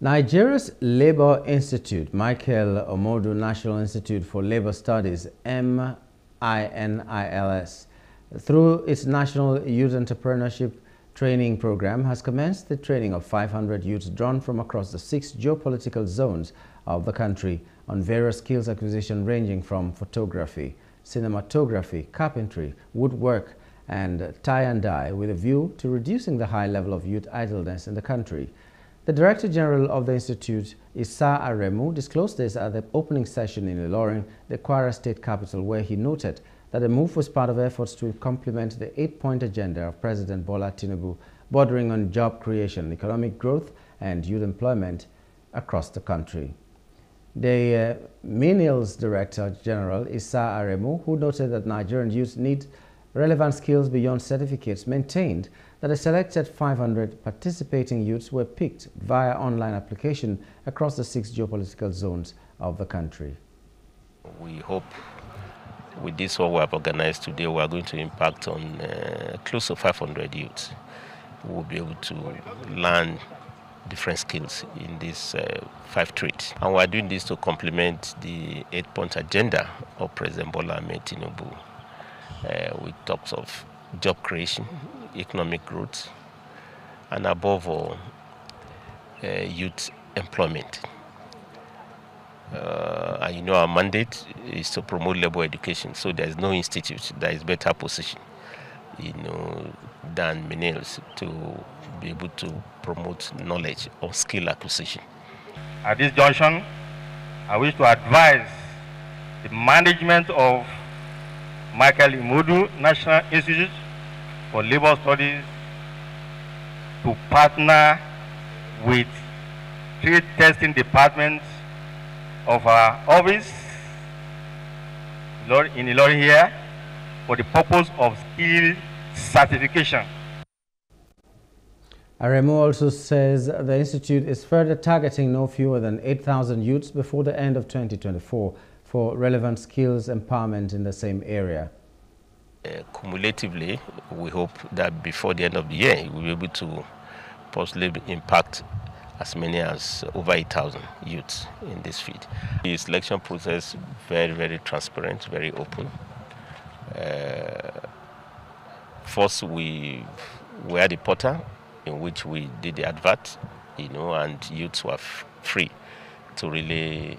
Nigeria's Labor Institute, Michael Imoudu National Institute for Labor Studies, MINILS, through its National Youth Entrepreneurship Training Program, has commenced the training of 500 youths drawn from across the 6 geopolitical zones of the country on various skills acquisition ranging from photography, cinematography, carpentry, woodwork, and tie and dye, with a view to reducing the high level of youth idleness in the country. The Director General of the Institute, Issa Aremu, disclosed this at the opening session in Ilorin, the Kwara State capital, where he noted that the move was part of efforts to complement the 8-point agenda of President Bola Tinubu, bordering on job creation, economic growth, and youth employment across the country. The MINILS Director General, Issa Aremu, who noted that Nigerian youth need relevant skills beyond certificates, maintained that a selected 500 participating youths were picked via online application across the 6 geopolitical zones of the country. We hope with this what we have organized today, we are going to impact on close to 500 youths who will be able to learn different skills in these 5 trades. And we are doing this to complement the 8-point agenda of President Bola Ahmed Tinubu. With talks of job creation, economic growth, and above all, youth employment. And you know, our mandate is to promote labor education, so there is no institute that is better positioned, you know, than MINILS to be able to promote knowledge or skill acquisition. At this junction, I wish to advise the management of Michael Imoudu National Institute for Labor Studies to partner with 3 testing departments of our office in Ilorin here for the purpose of skill certification. Aremu also says the institute is further targeting no fewer than 8,000 youths before the end of 2024. For relevant skills empowerment in the same area. Cumulatively, we hope that before the end of the year, we'll be able to possibly impact as many as over 8,000 youths in this field. The selection process is very, very transparent, very open. First, we had a portal in which we did the advert, you know, and youths were free to really